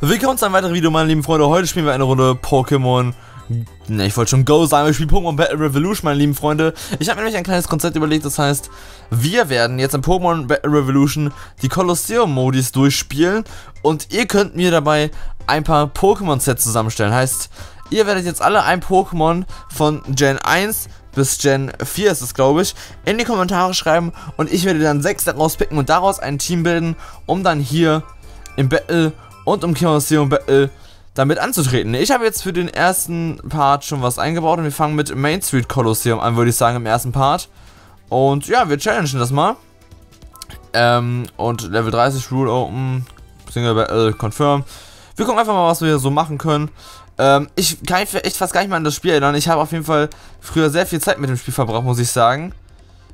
Willkommen zu einem weiteren Video, meine lieben Freunde. Heute spielen wir eine Runde Pokémon. Ne, ich wollte schon Go sagen, wir spielen Pokémon Battle Revolution, meine lieben Freunde. Ich habe mir nämlich ein kleines Konzept überlegt, das heißt, wir werden jetzt in Pokémon Battle Revolution die Kolosseum-Modis durchspielen und ihr könnt mir dabei ein paar Pokémon-Sets zusammenstellen. Heißt, ihr werdet jetzt alle ein Pokémon von Gen 1 bis Gen 4 ist es, glaube ich, in die Kommentare schreiben und ich werde dann 6 daraus picken und daraus ein Team bilden, um dann hier im Battle und um Kolosseum Battle damit anzutreten. Ich habe jetzt für den ersten Part schon was eingebaut und wir fangen mit Main Street Colosseum an, würde ich sagen, im ersten Part. Und ja, wir challengen das mal. Und Level 30, Rule Open, Single Battle, Confirm. Wir gucken einfach mal, was wir so machen können. Ich kann mich echt fast gar nicht mal an das Spiel erinnern. Ich habe auf jeden Fall früher sehr viel Zeit mit dem Spiel verbracht, muss ich sagen.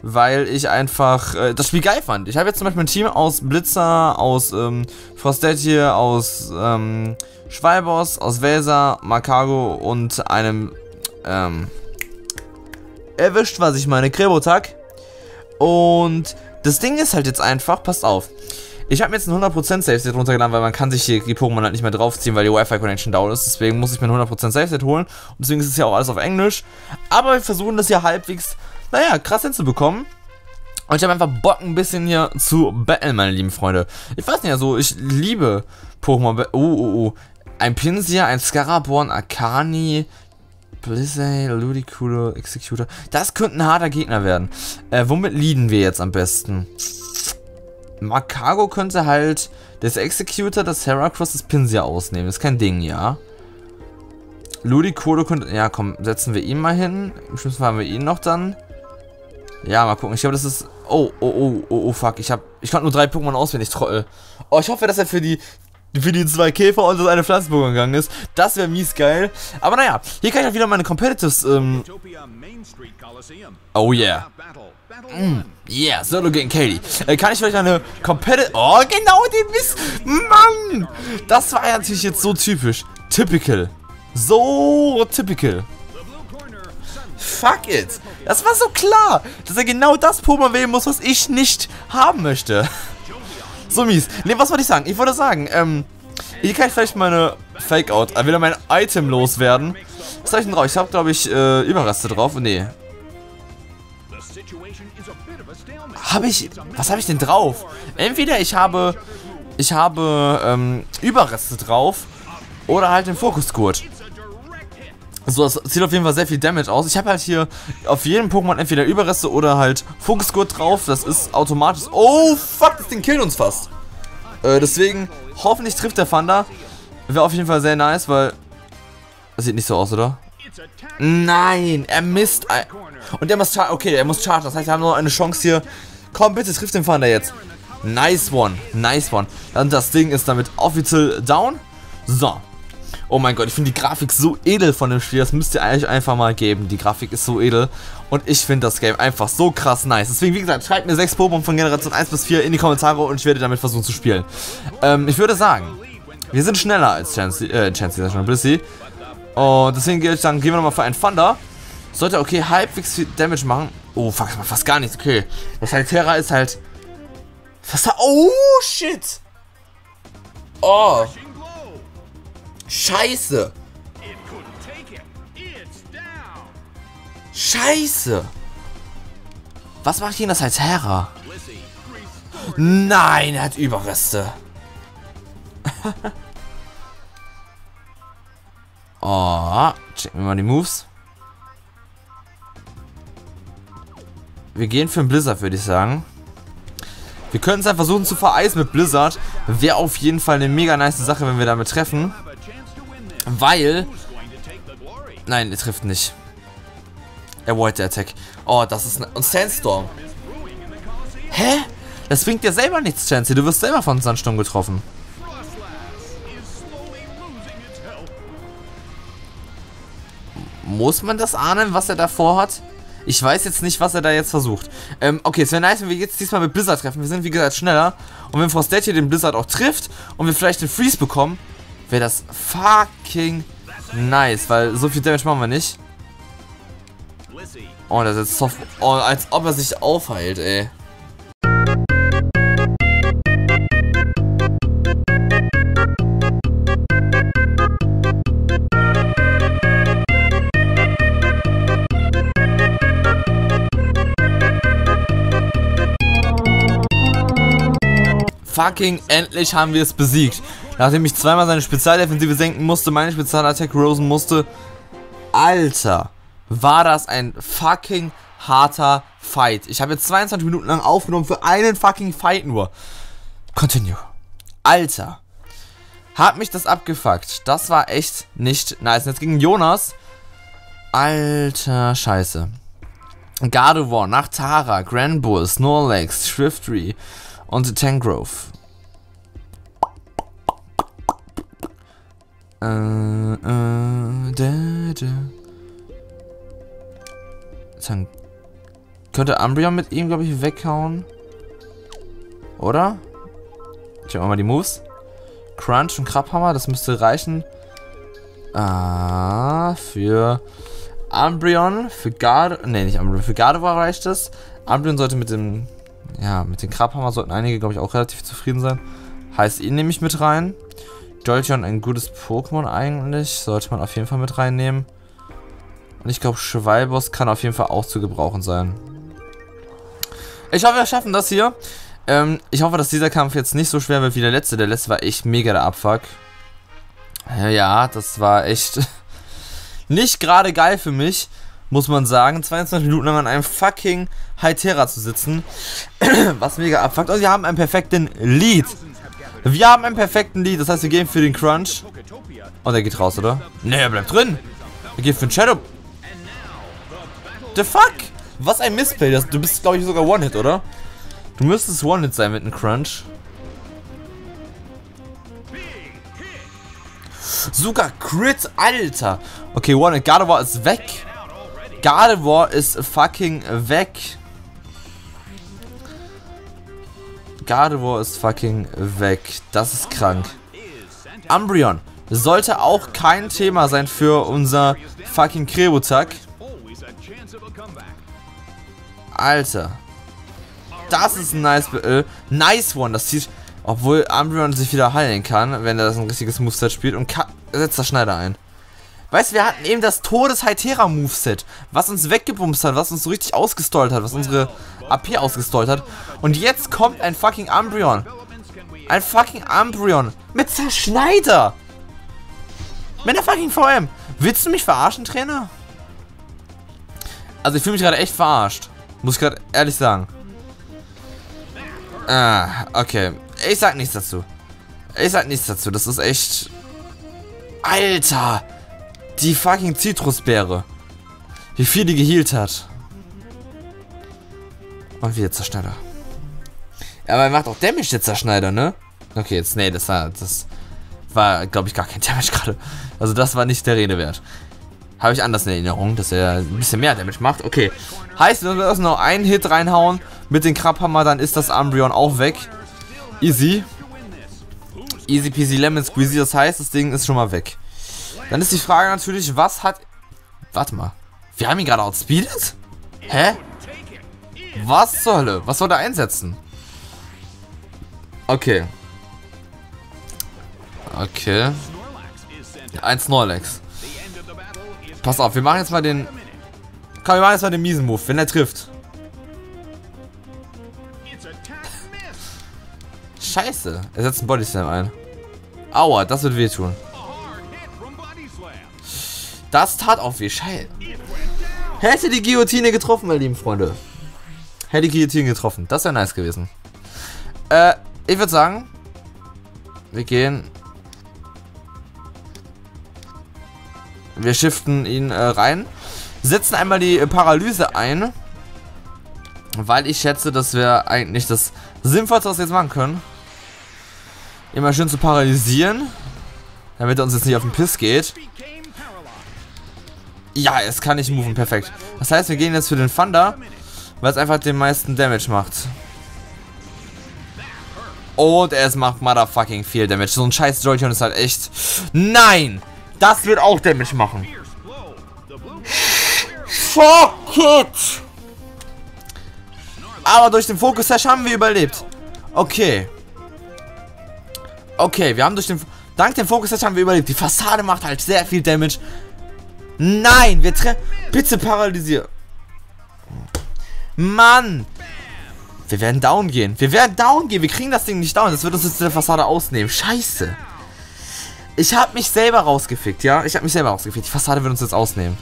Weil ich einfach das Spiel geil fand. Ich habe jetzt zum Beispiel ein Team aus Blitzer, aus Frostetje, aus Schwalboss, aus Welser, Makago und einem erwischt, was ich meine, Krebotak. Und das Ding ist halt jetzt einfach, passt auf. Ich habe mir jetzt einen 100% Saveset runtergeladen, weil man kann sich hier die Pokémon halt nicht mehr draufziehen, weil die Wi-Fi-Connection down ist. Deswegen muss ich mir einen 100% Saveset holen. Und deswegen ist es ja auch alles auf Englisch. Aber wir versuchen das hier halbwegs, naja, krass hinzubekommen. Und ich habe einfach Bock, ein bisschen hier zu battlen, meine lieben Freunde. Ich weiß nicht, also ich liebe Pokémon. Ein Pinsir, ein Scaraborn, Arcani, Blizzard, Ludicolo, Executor. Das könnte ein harter Gegner werden. Womit leaden wir jetzt am besten? Makago könnte halt das Executor, das Heracross, das Pinsir ausnehmen. Das ist kein Ding, ja. Ludicolo könnte... Ja, komm, setzen wir ihn mal hin. Im schlimmsten Fall haben wir ihn noch dann. Ja, mal gucken. Ich glaube, das ist... Oh, fuck. Ich konnte nur 3 Pokémon auswählen, ich Trottel. Oh, ich hoffe, dass er für die 2 Käfer und das eine Pflanzenpokémon gegangen ist. Das wäre mies geil. Aber naja, hier kann ich auch wieder meine Competitives... Oh, yeah. Yeah, Solo gegen Katie. Kann ich vielleicht eine Competitive... Oh, genau den Mist. Mann! Das war ja natürlich jetzt so typisch. Typical. So typical. Fuck it. Das war so klar, dass er genau das Pokémon wählen muss, was ich nicht haben möchte. So mies. Ne, was wollte ich sagen? Ich wollte sagen, hier kann ich vielleicht meine Fake-Out, wieder mein Item loswerden. Was habe ich denn drauf? Ich habe, glaube ich, Überreste drauf. Ne. Was habe ich denn drauf? Entweder ich habe Überreste drauf oder halt den Fokusgurt. So, das zieht auf jeden Fall sehr viel Damage aus. Ich habe halt hier auf jedem Pokémon entweder Überreste oder halt Fokusgurt drauf. Das ist automatisch... Oh, fuck, das Ding killt uns fast. Deswegen, hoffentlich trifft der Thunder. Wäre auf jeden Fall sehr nice, weil... Das sieht nicht so aus, oder? Nein, er misst... Und er muss chargen. Okay, er muss chargen. Das heißt, wir haben noch eine Chance hier. Komm, bitte, trifft den Thunder jetzt. Nice one, nice one. Dann das Ding ist damit offiziell down. So. Oh mein Gott, ich finde die Grafik so edel von dem Spiel, das müsst ihr eigentlich einfach mal geben. Die Grafik ist so edel und ich finde das Game einfach so krass nice. Deswegen, wie gesagt, schreibt mir 6 Pokémon von Generation 1 bis 4 in die Kommentare und ich werde damit versuchen zu spielen. Ich würde sagen, wir sind schneller als Chansey, das ist schon Blissey. Und deswegen gehe ich sagen, gehen wir nochmal für einen Thunder. Sollte, okay, halbwegs viel Damage machen. Oh, fuck, das macht fast gar nichts, okay. Das Terra ist halt... Fast... Oh, shit! Oh... Scheiße! Scheiße! Was macht ihn das als Herrer? Nein, er hat Überreste. Oh, checken wir mal die Moves. Wir gehen für einen Blizzard, würde ich sagen. Wir können es dann versuchen zu vereisen mit Blizzard. Wäre auf jeden Fall eine mega nice Sache, wenn wir damit treffen. Weil... Nein, er trifft nicht. Er wollte Attack. Oh, das ist... Und Sandstorm. Hä? Das bringt dir selber nichts, Chansey. Du wirst selber von Sandsturm getroffen. Muss man das ahnen, was er da vorhat? Ich weiß jetzt nicht, was er da jetzt versucht. Okay, es wäre nice, wenn wir jetzt diesmal mit Blizzard treffen. Wir sind, wie gesagt, schneller. Und wenn Frostette hier den Blizzard auch trifft und wir vielleicht den Freeze bekommen, wäre das fucking nice, weil so viel Damage machen wir nicht. Oh, das ist soft. Oh, als ob er sich aufheilt, ey. fucking endlich haben wir es besiegt. Nachdem ich zweimal seine Spezialdefensive senken musste, meine Spezialattack rosen musste. Alter, war das ein fucking harter Fight. Ich habe jetzt 22 Minuten lang aufgenommen für einen fucking Fight nur. Continue. Alter, hat mich das abgefuckt. Das war echt nicht nice. Und jetzt gegen Jonas. Alter, scheiße. Gardevoir, Nachtara, Granbull, Snorlax, Shiftry und Tangrowth. Könnte Umbreon mit ihm, glaube ich, weghauen. Oder? Ich habe mal die Moves. Crunch und Krabhammer, das müsste reichen. Für Umbreon, für Gardevoir, ne, nicht Umbreon, für Gardevoir reicht das. Umbreon sollte mit dem, ja, mit dem Krabhammer sollten einige, glaube ich, auch relativ zufrieden sein. Heißt, ihn nehme ich mit rein. Jolteon, ein gutes Pokémon eigentlich, sollte man auf jeden Fall mit reinnehmen. Und ich glaube, Schwalboss kann auf jeden Fall auch zu gebrauchen sein. Ich hoffe, wir schaffen das hier. Ich hoffe, dass dieser Kampf jetzt nicht so schwer wird wie der letzte. Der letzte war echt mega der Abfuck. Ja, das war echt nicht gerade geil für mich, muss man sagen. 22 Minuten lang an einem fucking Hytera zu sitzen, was mega abfuckt. Und wir haben einen perfekten Lead. Wir haben einen perfekten Lead, das heißt, wir gehen für den Crunch. Und er geht raus, oder? Ne, er bleibt drin. Er geht für den Shadow. The fuck? Was ein Missplay. Du bist, glaube ich, sogar One-Hit, oder? Du müsstest One-Hit sein mit einem Crunch. Sogar Crit, Alter. Okay, One-Hit. Gardevoir ist weg. Gardevoir ist fucking weg. Gardevoir ist fucking weg. Das ist krank. Umbreon sollte auch kein Thema sein für unser fucking Krebutag. Alter. Das ist ein nice, nice one. Das zieht, obwohl Umbreon sich wieder heilen kann, wenn er das ein richtiges Moveset spielt. Und setzt das Schneider ein. Weißt du, wir hatten eben das Todes-Hytera-Moveset, was uns weggebumst hat, was uns so richtig ausgestollt hat, was unsere AP ausgestollt hat. Und jetzt kommt ein fucking Umbreon. Ein fucking Umbreon. Mit Zerschneider. Mit der fucking VM. Willst du mich verarschen, Trainer? Also ich fühle mich gerade echt verarscht. Muss ich gerade ehrlich sagen. Okay. Ich sag nichts dazu. Ich sag nichts dazu. Das ist echt... Alter! Die fucking Zitrusbeere. Wie viel die geheilt hat. Und wieder Zerschneider. Ja, aber er macht auch Damage, der Zerschneider, ne? Okay, jetzt, nee, das war glaube ich, gar kein Damage gerade. Also das war nicht der Rede wert. Habe ich anders in Erinnerung, dass er ein bisschen mehr Damage macht. Okay, heißt, wenn wir das noch einen Hit reinhauen mit den Krabhammer, dann ist das Umbreon auch weg. Easy. Easy peasy lemon squeezy, das heißt, das Ding ist schon mal weg. Dann ist die Frage natürlich, was hat... Warte mal. Wir haben ihn gerade outspeedet? Hä? Was zur Hölle? Was soll er einsetzen? Okay. Okay. Ein Snorlax. Pass auf, wir machen jetzt mal den... Komm, wir machen jetzt mal den miesen Move, wenn er trifft. Scheiße. Er setzt einen Body Slam ein. Aua, das wird wehtun. Das tat auch weh, scheiße. Hätte die Guillotine getroffen, meine lieben Freunde. Hätte die Guillotine getroffen. Das wäre nice gewesen. Ich würde sagen, wir gehen... Wir shiften ihn rein. Setzen einmal die Paralyse ein. Weil ich schätze, dass wir eigentlich das Sinnvollste, was wir jetzt machen können. Immer schön zu paralysieren. Damit er uns jetzt nicht auf den Piss geht. Ja, es kann nicht moven, perfekt. Das heißt, wir gehen jetzt für den Thunder, weil es einfach den meisten Damage macht. Und es macht motherfucking viel Damage. So ein scheiß Jolteon ist halt echt... Nein! Das wird auch Damage machen. Fuck it! Aber durch den Focus Sash haben wir überlebt. Okay. Okay, wir haben durch den... Dank dem Focus Sash haben wir überlebt. Die Fassade macht halt sehr viel Damage. Nein, wir treffen... Bitte paralysier. Mann. Wir werden down gehen. Wir werden down gehen. Wir kriegen das Ding nicht down. Das wird uns jetzt der Fassade ausnehmen. Scheiße. Ich habe mich selber rausgefickt, ja? Ich habe mich selber rausgefickt. Die Fassade wird uns jetzt ausnehmen.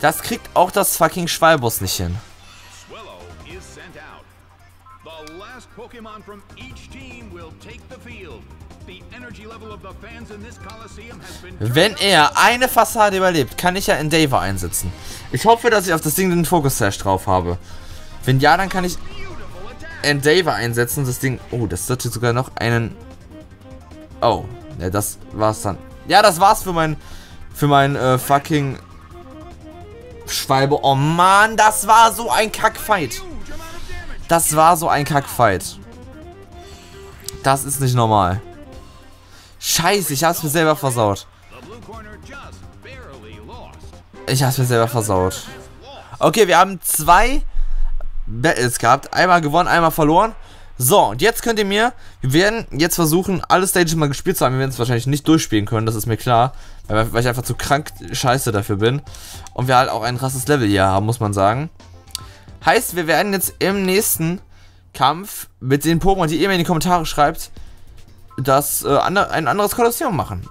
Das kriegt auch das fucking Schwalbus nicht hin. Wenn er eine Fassade überlebt, kann ich ja Endeavor einsetzen. Ich hoffe, dass ich auf das Ding den Focus Sash drauf habe. Wenn ja, dann kann ich Endeavor einsetzen und das Ding... Oh, das sollte sogar noch einen... Oh, ja, das war's dann. Ja, das war's für mein... fucking... Schwalbe. Oh Mann, das war so ein Kackfight. Das war so ein Kackfight. Das ist nicht normal. Scheiße, ich hab's mir selber versaut. Ich hab's mir selber versaut. Okay, wir haben 2 Battles gehabt. Einmal gewonnen, einmal verloren. So, und jetzt könnt ihr mir... Wir werden jetzt versuchen, alle Stages mal gespielt zu haben. Wir werden es wahrscheinlich nicht durchspielen können, das ist mir klar. Weil ich einfach zu krank scheiße dafür bin. Und wir halt auch ein krasses Level hier haben, muss man sagen. Heißt, wir werden jetzt im nächsten Kampf mit den Pokémon, die ihr mir in die Kommentare schreibt, das ein anderes Kolosseum machen.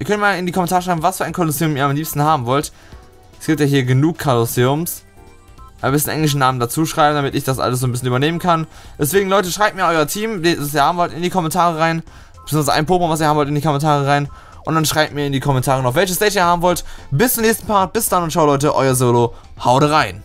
Ihr könnt mal in die Kommentare schreiben, was für ein Kolosseum ihr am liebsten haben wollt. Es gibt ja hier genug Kolosseums. Ein bisschen englischen Namen dazu schreiben, damit ich das alles so ein bisschen übernehmen kann. Deswegen, Leute, schreibt mir euer Team, das ihr haben wollt, in die Kommentare rein. Beziehungsweise ein Pokémon, was ihr haben wollt, in die Kommentare rein. Und dann schreibt mir in die Kommentare noch, welches Stage ihr haben wollt. Bis zum nächsten Part, bis dann und ciao, Leute, euer Solo. Haut rein!